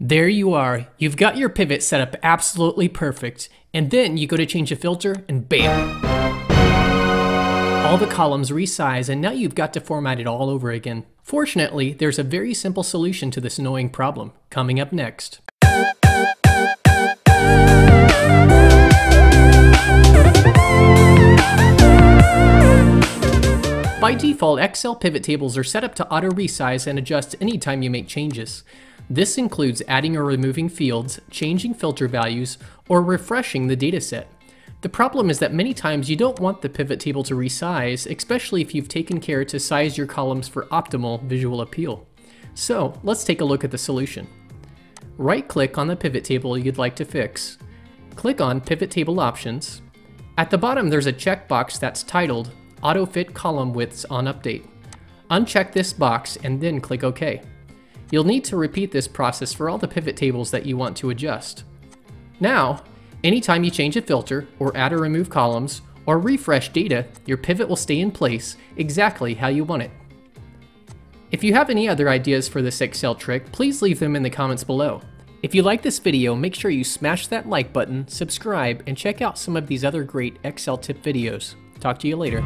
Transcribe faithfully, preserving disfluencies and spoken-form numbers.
There you are. You've got your pivot set up absolutely perfect. And then you go to change a filter and bam! All the columns resize and now you've got to format it all over again. Fortunately, there's a very simple solution to this annoying problem coming up next. By default, Excel pivot tables are set up to auto-resize and adjust anytime you make changes. This includes adding or removing fields, changing filter values, or refreshing the dataset. The problem is that many times you don't want the pivot table to resize, especially if you've taken care to size your columns for optimal visual appeal. So let's take a look at the solution. Right-click on the pivot table you'd like to fix. Click on Pivot Table Options. At the bottom there's a checkbox that's titled Auto Fit Column Widths on Update. Uncheck this box and then click OK. You'll need to repeat this process for all the pivot tables that you want to adjust. Now, anytime you change a filter, or add or remove columns, or refresh data, your pivot will stay in place exactly how you want it. If you have any other ideas for this Excel trick, please leave them in the comments below. If you like this video, make sure you smash that like button, subscribe, and check out some of these other great Excel tip videos. Talk to you later.